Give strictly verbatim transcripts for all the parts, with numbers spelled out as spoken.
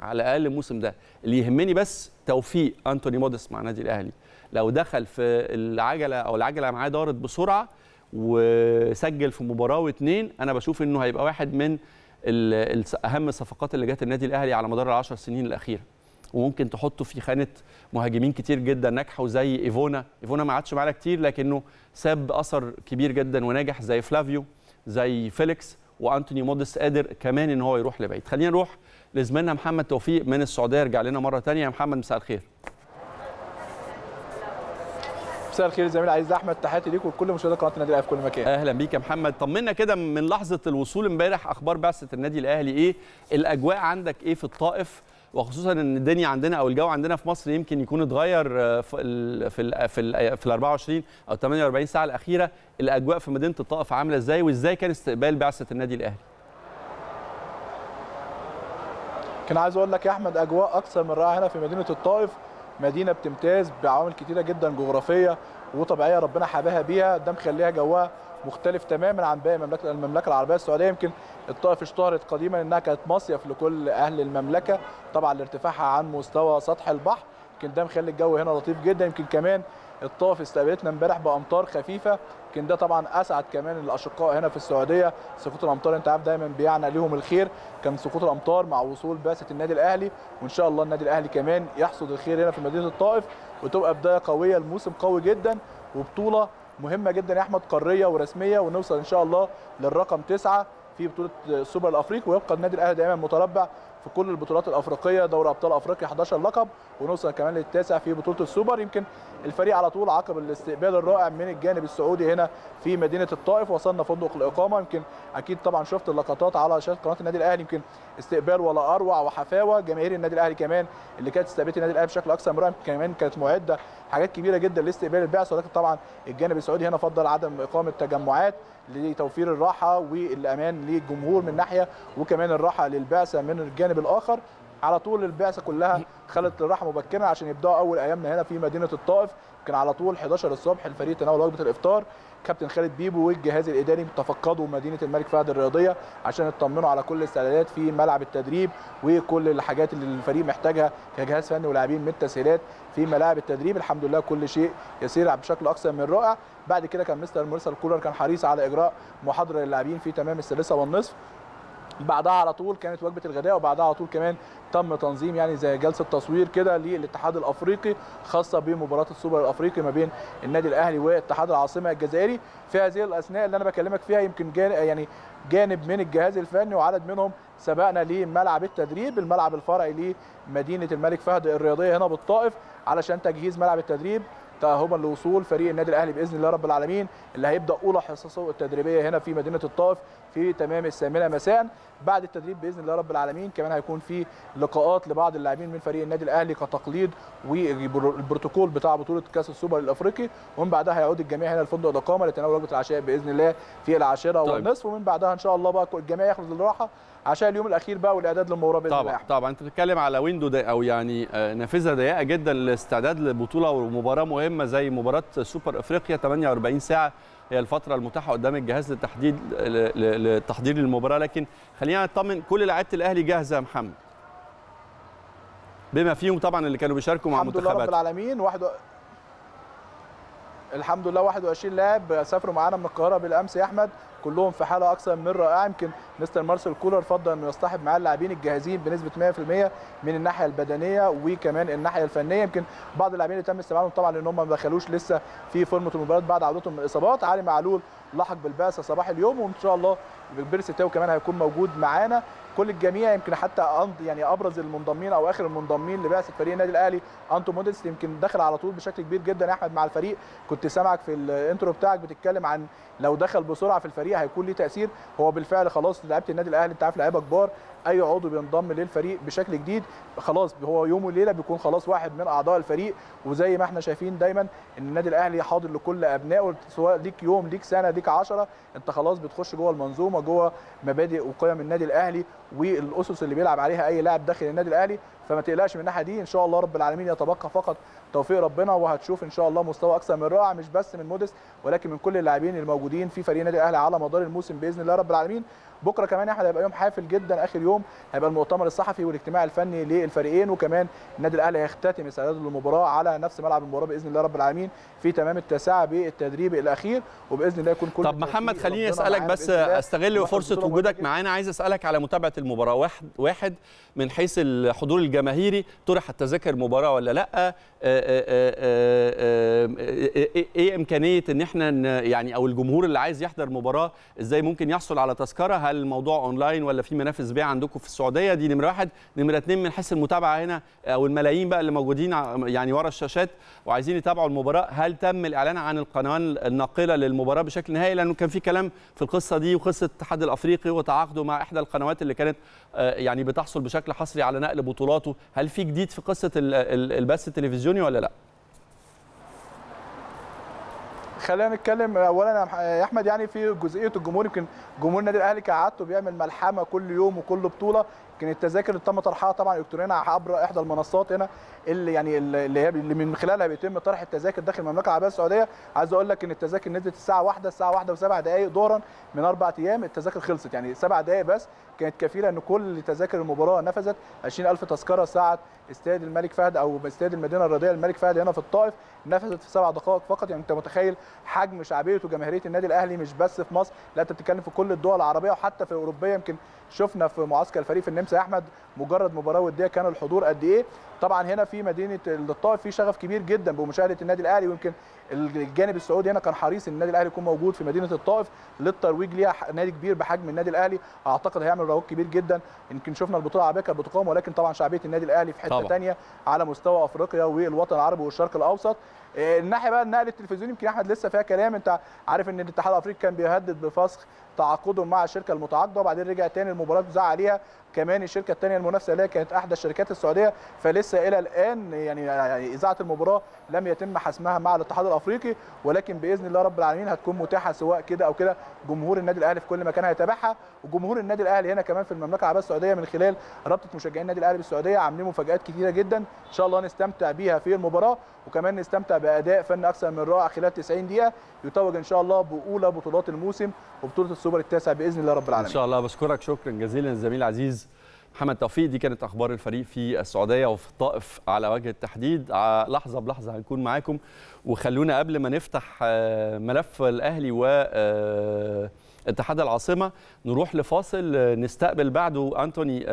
على الاقل الموسم ده. اللي يهمني بس توفيق انتوني مودست مع نادي الاهلي، لو دخل في العجله او العجله معاه دارت بسرعه وسجل في مباراه واثنين، انا بشوف انه هيبقى واحد من اهم الصفقات اللي جت النادي الاهلي على مدار العشر سنين الاخيره، وممكن تحطه في خانه مهاجمين كتير جدا ناجحه زي ايفونا. ايفونا ما عادش معانا كتير لكنه ساب اثر كبير جدا وناجح، زي فلافيو، زي فيليكس، وانتوني مودست قادر كمان ان هو يروح لبعيد. خلينا نروح لزميلنا محمد توفيق من السعوديه، يرجع لنا مره ثانيه. يا محمد مساء الخير. مساء الخير زميل عايز احمد، تحياتي ليك ولكل مشاهدات قناه النادي الاهلي في كل مكان. اهلا بيك يا محمد، طمنا كده من لحظه الوصول امبارح، اخبار بعثه النادي الاهلي ايه؟ الاجواء عندك ايه في الطائف؟ وخصوصا ان الدنيا عندنا او الجو عندنا في مصر يمكن يكون اتغير في ال في ال في, ال في ال أربعة وعشرين او ثمانية وأربعين ساعه الاخيره، الاجواء في مدينه الطائف عامله ازاي؟ وازاي كان استقبال بعثه النادي الاهلي؟ كان عايز اقول لك يا احمد، اجواء اكثر من رائعه هنا في مدينه الطائف، مدينه بتمتاز بعوامل كتيره جدا جغرافيه وطبيعيه ربنا حباها بيها، ده مخليها جوها مختلف تماما عن باقي المملكه المملكه العربيه السعوديه. يمكن الطائف اشتهرت قديما انها كانت مصيف لكل اهل المملكه طبعا لارتفاعها عن مستوى سطح البحر، يمكن ده مخلي الجو هنا لطيف جدا. يمكن كمان الطائف استقبلتنا امبارح بامطار خفيفه، يمكن ده طبعا اسعد كمان الاشقاء هنا في السعوديه. سقوط الامطار انت عارف دايما بيعني ليهم الخير، كان سقوط الامطار مع وصول بعثه النادي الاهلي، وان شاء الله النادي الاهلي كمان يحصد الخير هنا في مدينه الطائف، وتبقى بدايه قويه الموسم قوي جدا، وبطوله مهمه جدا يا احمد قاريه ورسميه، ونوصل ان شاء الله للرقم تسعة في بطوله السوبر الافريقي، ويبقى النادي الاهلي دائما متربع في كل البطولات الافريقيه، دوري ابطال افريقيا أحد عشر لقب، ونوصل كمان للتاسع في بطوله السوبر. يمكن الفريق على طول عقب الاستقبال الرائع من الجانب السعودي هنا في مدينه الطائف وصلنا فندق الاقامه، يمكن اكيد طبعا شفت اللقطات على شاشه قناه النادي الاهلي، يمكن استقبال ولا اروع وحفاوه جماهير النادي الاهلي كمان اللي كانت استقبلت النادي الاهلي بشكل اكثر من رائع، كمان كانت معده حاجات كبيره جدا لاستقبال البعثه، ولكن طبعا الجانب السعودي هنا فضل عدم اقامه تجمعات لتوفير الراحه والامان للجمهور من ناحيه، وكمان الراحه للبعثه من الجانب الاخر. على طول البعثه كلها خلت الراحه مبكرا عشان يبداوا اول ايامنا هنا في مدينه الطائف. كان على طول إحدى عشر الصبح الفريق تناول وجبه الافطار، كابتن خالد بيبو والجهاز الاداري تفقدوا مدينه الملك فهد الرياضيه عشان يطمنوا على كل الاستعدادات في ملعب التدريب وكل الحاجات اللي الفريق محتاجها كجهاز فني ولاعبين من التسهيلات في ملاعب التدريب. الحمد لله كل شيء يسير بشكل اكثر من رائع. بعد كده كان مستر مرسل كولر كان حريص على اجراء محاضره للاعبين في تمام السادسه والنصف، بعدها على طول كانت وجبه الغداء، وبعدها على طول كمان تم تنظيم يعني زي جلسه تصوير كده للاتحاد الافريقي خاصه بمباراه السوبر الافريقي ما بين النادي الاهلي واتحاد العاصمه الجزائري. في هذه الاثناء اللي انا بكلمك فيها يمكن يعني جانب من الجهاز الفني وعدد منهم سبقنا لملعب التدريب، الملعب الفرعي لمدينه الملك فهد الرياضيه هنا بالطائف، علشان تجهيز ملعب التدريب تأهبا لوصول فريق النادي الاهلي باذن الله رب العالمين اللي هيبدا اولى حصصه التدريبيه هنا في مدينه الطائف في تمام الثامنه مساء. بعد التدريب باذن الله رب العالمين كمان هيكون في لقاءات لبعض اللاعبين من فريق النادي الاهلي كتقليد والبروتوكول بتاع بطوله كاس السوبر الافريقي، ومن بعدها هيعود الجميع هنا لفندق الاقامه لتناول وجبه العشاء باذن الله في العاشره طيب. والنصف، ومن بعدها ان شاء الله بقى الجميع ياخد الراحه عشان اليوم الاخير بقى والاعداد للمباراه باذن الله. طبعا طبعا انت بتتكلم على ويندو ده او يعني نافذه ضيقه جدا للاستعداد لبطوله ومباراه مهمه زي مباراه سوبر افريقيا. ثمانية وأربعين ساعه هي الفتره المتاحه قدام الجهاز للتحديد للتحضير للمباراه، لكن خلينا نطمن كل لعيبه الاهلي جاهزه يا محمد بما فيهم طبعا اللي كانوا بيشاركوا مع منتخبات. الحمد لله رب العالمين واحد و... الحمد لله واحد وعشرين لاعب سافروا معانا من القاهره بالامس يا احمد، كلهم في حاله اكثر من رائعه. يمكن مستر مارسيل كولر فضل انه يصطحب معاه اللاعبين الجاهزين بنسبه مئة في المئة من الناحيه البدنيه وكمان الناحيه الفنيه. يمكن بعض اللاعبين اللي تم استبعادهم طبعا لان هم ما دخلوش لسه في فورمه المباراه بعد عودتهم من الاصابات، علي معلول لحق بالبعثه صباح اليوم، وان شاء الله بيرسي تاو كمان هيكون موجود معانا. كل الجميع يمكن حتى يعني ابرز المنضمين او اخر المنضمين لبعثه فريق النادي الاهلي انتو مودست يمكن دخل على طول بشكل كبير جدا يا احمد مع الفريق. كنت سامعك في الانترو بتاعك بتتكلم عن لو دخل بسرعه في الفريق هيكون ليه تاثير، هو بالفعل خلاص لعيبه النادي الاهلي انت عارف لعيبه كبار، اي عضو بينضم للفريق بشكل جديد خلاص هو يوم وليله بيكون خلاص واحد من اعضاء الفريق. وزي ما احنا شايفين دايما ان النادي الاهلي حاضر لكل ابنائه، سواء ليك يوم ليك سنه ليك عشرة، انت خلاص بتخش جوه المنظومه جوه مبادئ وقيم النادي الاهلي والاسس اللي بيلعب عليها اي لاعب داخل النادي الاهلي. فما تقلقش من الناحيه دي. ان شاء الله رب العالمين يتبقى فقط توفيق ربنا، وهتشوف ان شاء الله مستوى اكثر من رائع، مش بس من مودست ولكن من كل اللاعبين الموجودين في فريق النادي الاهلي على مدار الموسم باذن الله رب العالمين. بكره كمان احنا هيبقى يوم حافل جدا، اخر يوم هيبقى المؤتمر الصحفي والاجتماع الفني للفريقين، وكمان النادي الاهلي هيختتم استعداد المباراه على نفس ملعب المباراه باذن الله رب العالمين في تمام التاسعه بالتدريب الاخير، وباذن الله يكون كل. طب محمد خليني اسالك بس، استغل فرصه وجودك معانا، عايز اسالك على متابعه المباراه. واحد واحد من حيث الحضور الجماهيري، طرح التذاكر مباراه ولا لا؟ ايه امكانيه ان احنا يعني او الجمهور اللي عايز يحضر مباراه ازاي ممكن يحصل على تذكره؟ هل الموضوع اونلاين ولا في منافس بيع عندكم في السعوديه؟ دي نمره واحد. نمره اتنين، من حيث المتابعه هنا او الملايين بقى اللي موجودين يعني ورا الشاشات وعايزين يتابعوا المباراه، هل تم الاعلان عن القناه الناقله للمباراه بشكل نهائي؟ لانه كان في كلام في القصه دي وقصه الاتحاد الافريقي وتعاقده مع احدى القنوات اللي كانت يعني بتحصل بشكل حصري على نقل بطولاته. هل في جديد في قصه البث التلفزيوني ولا لا؟ خلينا نتكلم اولا يا احمد يعني في جزئيه الجمهور. يمكن جمهور النادي الاهلي كعادته بيعمل ملحمه كل يوم وكل بطوله، لكن التذاكر اللي تم طرحها طبعا الكترونيا عبر احدى المنصات هنا اللي يعني اللي هي اللي من خلالها بيتم طرح التذاكر داخل المملكه العربيه السعوديه. عايز اقول لك ان التذاكر نزلت الساعه واحدة، الساعه واحدة وسبع دقائق ظهرا من اربع ايام التذاكر خلصت، يعني سبع دقائق بس كانت كفيله ان كل تذاكر المباراه نفذت. عشرين ألف تذكره ساعه استاد الملك فهد او استاد المدينه الرياضيه الملك فهد هنا في الطائف نفذت في سبع دقائق فقط. يعني انت متخيل حجم شعبيه وجماهيريه النادي الاهلي مش بس في مصر، لا انت بتتكلم في كل الدول العربيه وحتى في الاوروبيه. يمكن شفنا في معسكر الفريق في النمسا يا احمد مجرد مباراه وديه كان الحضور قد ايه. طبعا هنا في مدينه الطائف في شغف كبير جدا بمشاهده النادي الاهلي، ويمكن الجانب السعودي هنا كان حريص ان النادي الاهلي يكون موجود في مدينه الطائف للترويج ليها. نادي كبير بحجم النادي الاهلي اعتقد هيعمل روج كبير جدا. يمكن شفنا البطوله العربيه كانت بتقام، ولكن طبعا شعبيه النادي الاهلي في حته ثانيه على مستوى افريقيا والوطن العربي والشرق الاوسط. الناحيه بقى النقل التلفزيوني يمكن احمد لسه فيها كلام. انت عارف ان الاتحاد الافريقي كان بيهدد بفسخ تعاقدهم مع الشركه المتعاقده، وبعدين رجع تاني المباراه اتذاع عليها. كمان الشركه الثانيه المنافسه لها كانت احدى الشركات السعوديه، فلسه الى الان يعني اذاعه المباراه لم يتم حسمها مع الاتحاد الافريقي، ولكن باذن الله رب العالمين هتكون متاحه سواء كده او كده. جمهور النادي الاهلي في كل مكان هيتابعها، وجمهور النادي الاهلي هنا كمان في المملكه العربيه السعوديه من خلال رابطه مشجعين النادي الاهلي بالسعوديه عاملين مفاجات كثيره جدا ان شاء الله نستمتع بيها في المباراه، وكمان نستمتع باداء فن اكثر من رائع خلال تسعين دقيقه يتوج ان شاء الله باولى بطولات الموسم وبطوله السوبر التاسع باذن الله رب العالمين. ان شاء الله. بشكرك شكرا جزيلا الزميل العزيز محمد توفيق. دي كانت اخبار الفريق في السعوديه وفي الطائف على وجه التحديد. لحظه بلحظه هنكون معاكم، وخلونا قبل ما نفتح ملف الاهلي و اتحاد العاصمه نروح لفاصل نستقبل بعده انتوني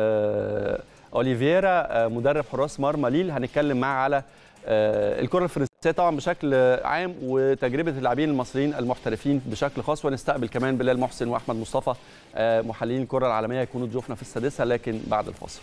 اوليفيرا مدرب حراس مرمى ليل. هنتكلم معاه على الكره الفرنسيه طبعا بشكل عام وتجربه اللاعبين المصريين المحترفين بشكل خاص، ونستقبل كمان بلال محسن واحمد مصطفى محللين الكره العالميه يكونوا ضيوفنا في السادسه لكن بعد الفاصل.